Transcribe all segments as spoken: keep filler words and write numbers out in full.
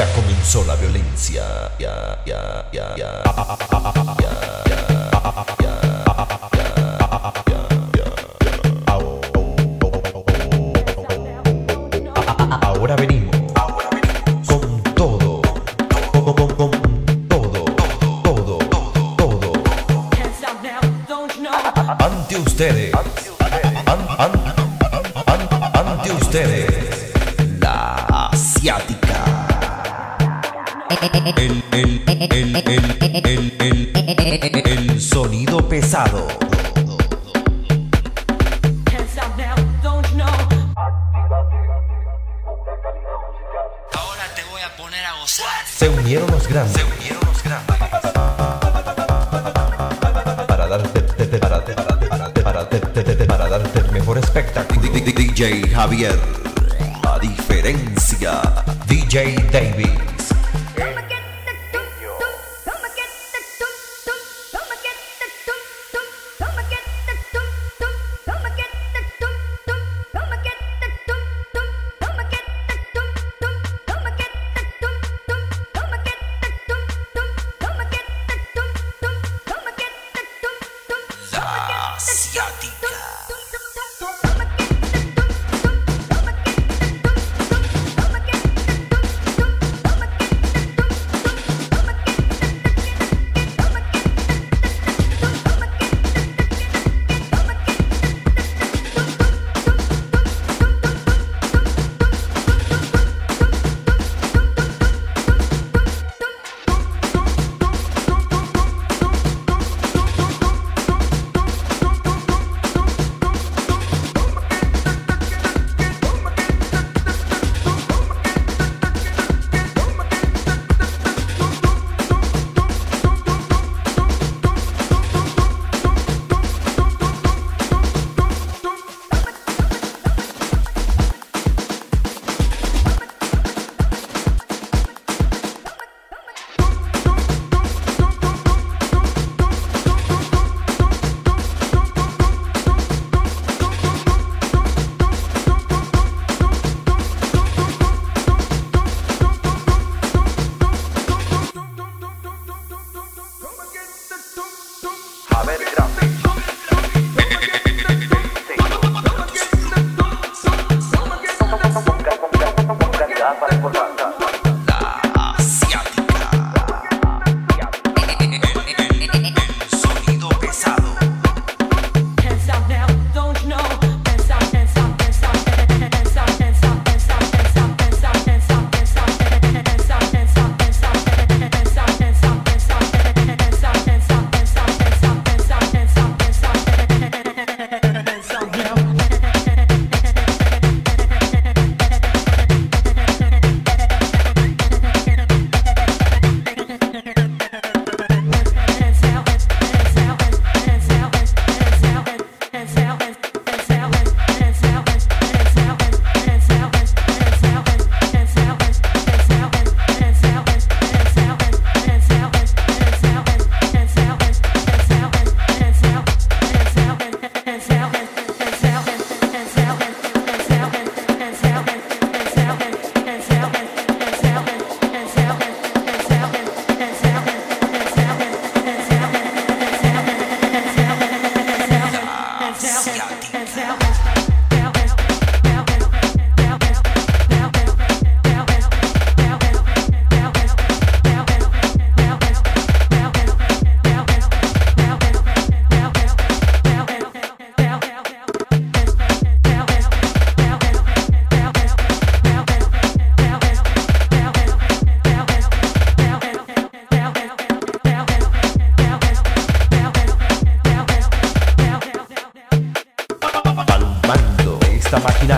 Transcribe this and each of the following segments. Ya comenzó la violencia. Ya, ya, ya, ya. Ahora venimos. Ahora venimos con todo. Con, con, con, con todo. Todo. Todo. Todo. Ante ustedes. Ante ustedes. La asiática. El, el, el, el, el, el, el, el sonido pesado. Ahora te voy a poner a gozar. Se unieron los grandes. Se unieron los grandes. Para darte, para darte, para darte, para darte el mejor espectáculo. D J Javier. La diferencia. D J Deivis.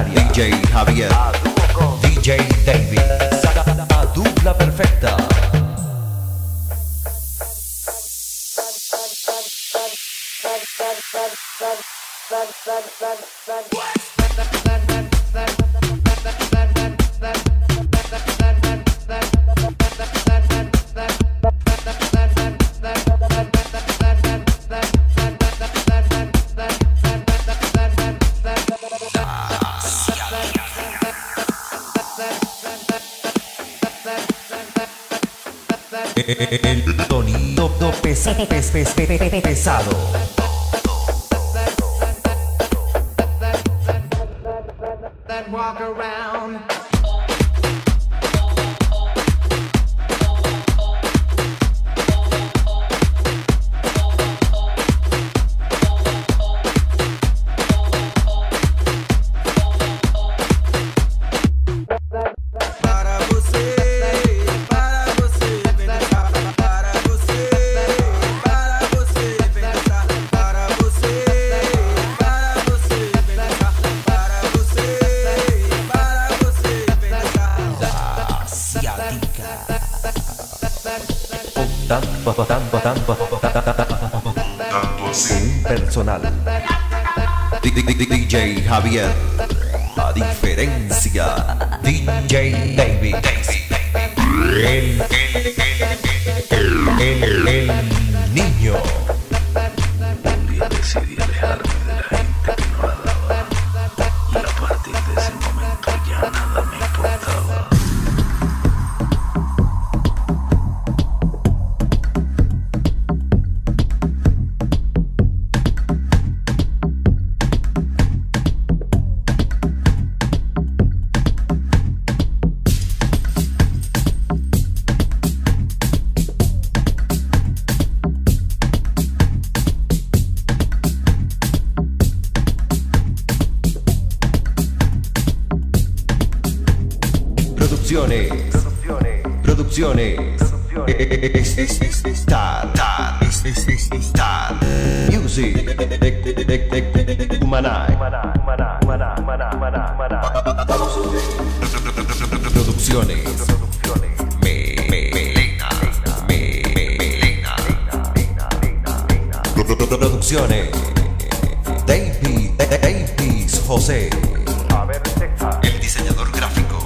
D J Javier, D J Deivis, la dupla perfecta. That, that, that. El sonido pesado, pesado. Walk around. Personal. D J Javier, La Diferencia, D J Deivis, el, el, el, el niño. Un día decidí alejarme de la gente que no la daba, y a partir de ese momento ya nada me importaba. Producciones, Star, Star, Music, Humaná, Producciones, Me, Melena, Me, Melena, Producciones, Deivis, Deivis José, el diseñador gráfico.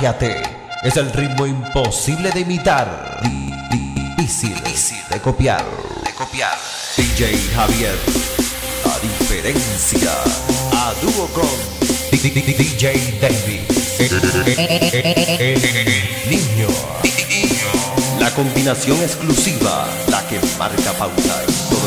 J-T es el ritmo imposible de imitar, difícil de copiar, de copiar. D J Javier, La Diferencia, a dúo con D J Deivis, El Niño. La combinación exclusiva, la que marca pauta en todo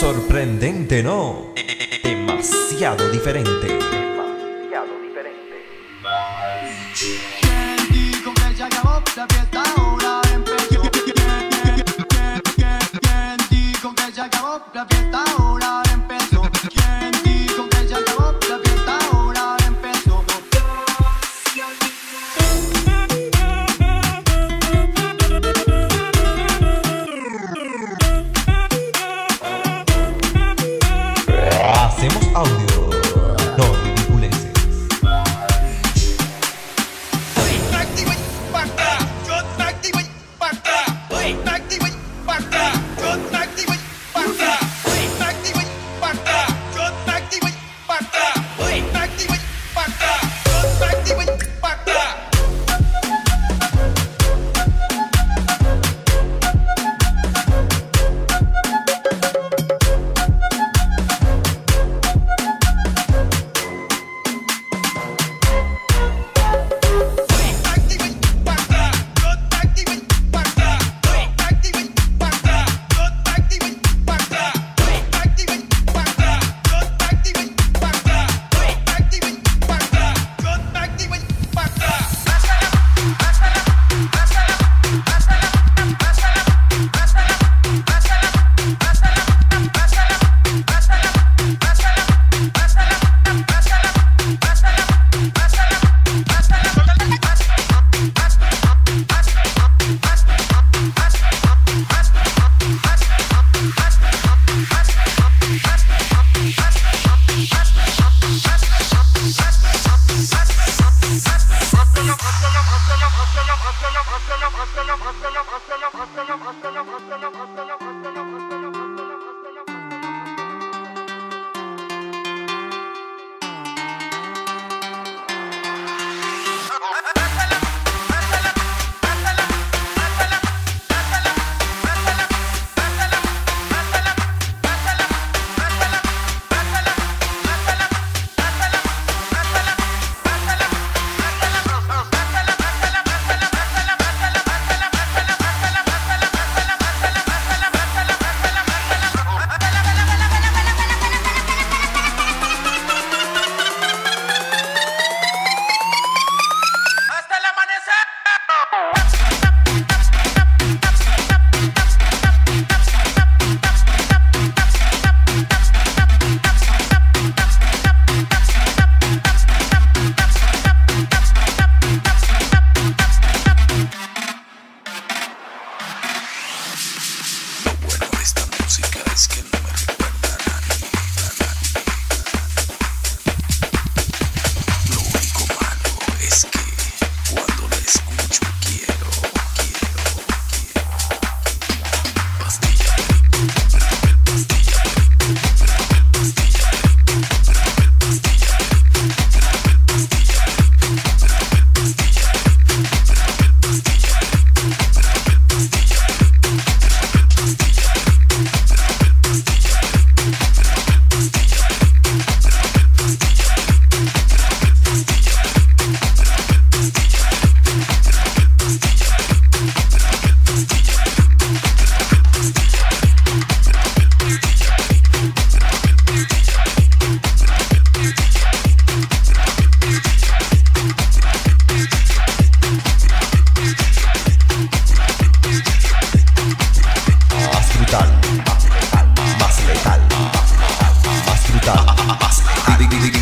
Sorprendente, ¿no? Demasiado diferente. Demasiado diferente. ¿Quién dijo que ya acabó la fiesta? Ahora empezó. ¿Quién dijo que ya acabó la fiesta? Ahora empezó. ¿Quién dijo que ya acabó la fiesta? Ahora empezó. Hacemos audio, no ridiculeces. Soy práctico y Esparta. Yo D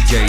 J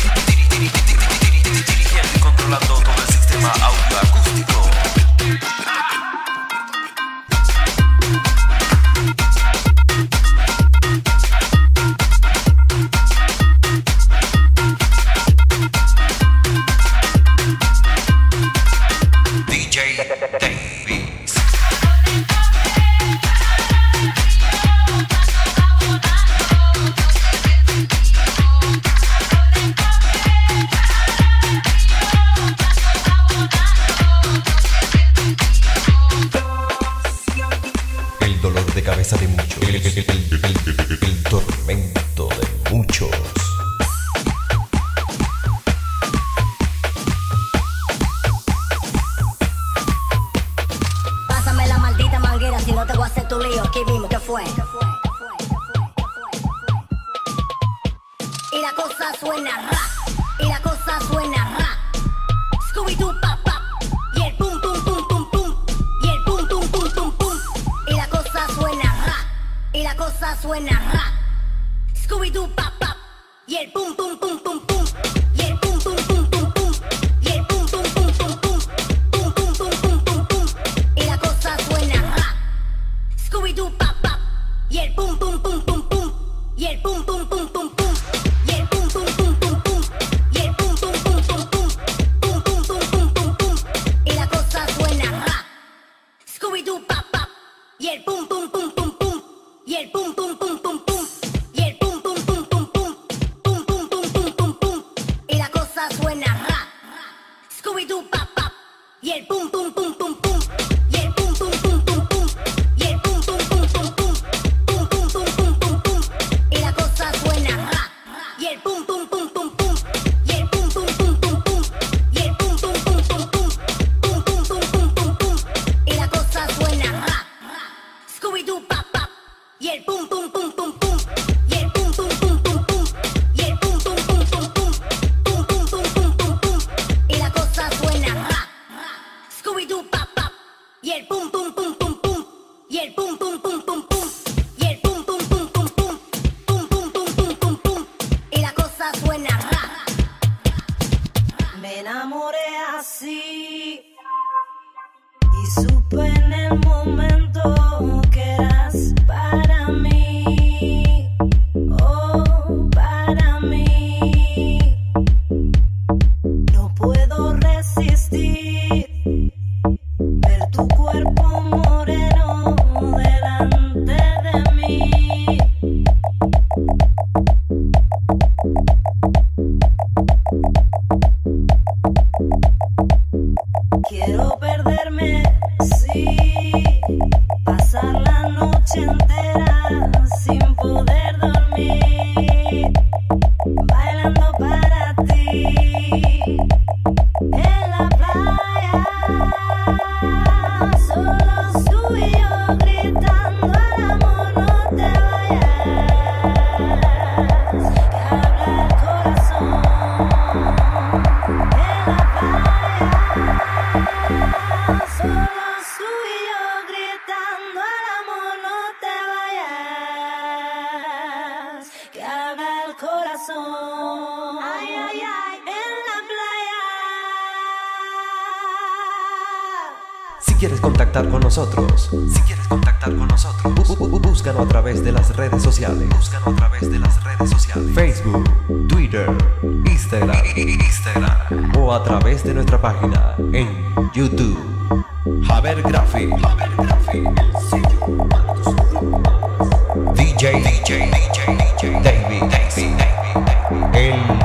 Dirigente controlando todo el sistema audio acústico. D J Deivis. Cabeza de muchos, el, el, el, el, el tormento de muchos. Pásame la maldita manguera, si no te voy a hacer tu lío. Aquí mismo, ¿qué fue? Y la cosa suena ra, y la cosa suena ra. Scooby-Doo, papá. Suena rap, Scooby-Doo, pap, pap, y el pum, pum, pum, pum, pum, y el pum, pum, pum, pum, pum, y el pum, pum, pum, pum, pum, pum, pum, pum, pum, pum, pum, y la cosa suena rap, Scooby-Doo, pap, pap, y el pum, pum, pum, pum, pum, y el pum, pum, pum, pum, pum, y el pum, pum, pum, pum, pum, y el pum, pum, pum, pum, pum, pum, pum, pum, pum, pum, pum, y la cosa suena rap, Scooby-Doo, pap, pap, y el pum, pum, pum, pum. Y el pum pum pum pum pum, y el pum pum pum pum pum, pum pum pum pum pum pum, y la cosa suena ra, Scooby-Doo, pap pap, y el pum pum pum pum pum, y el pum pum pum pum pum, y el pum pum pum pum pum, pum pum pum pum pum pum, y la cosa suena ra, y el pum pum pum pum pum, y el pum pum pum pum pum, y el pum pum pum pum pum, pum pum pum pum pum pum, y la cosa suena ra, Scooby-Doo, pap. Y el pum pum pum pum pum, y el pum pum pum pum pum, y el pum pum pum pum pum, pum pum pum pum pum pum, y la cosa suena rap, Scooby-Doo, pap pap, y el pum pum pum pum pum, y el pum pum pum pum pum, y el pum pum pum pum pum, pum pum pum pum pum pum, y la cosa suena rap. Me enamoré así y supe en el momento que eras para mí, oh, para mí. No puedo resistir ver tu cuerpo moreno delante de mí. Quiero perderme, sí. quieres contactar con nosotros, si quieres contactar con nosotros, búscanos a través de las redes sociales, búscanos a través de las redes sociales, Facebook, Twitter, Instagram, Instagram, o a través de nuestra página en YouTube. Javier Graphic, Javier Graphic, el sello. D J, D J, D J, D J, Deivis, Deivis, Deivis, Deivis, el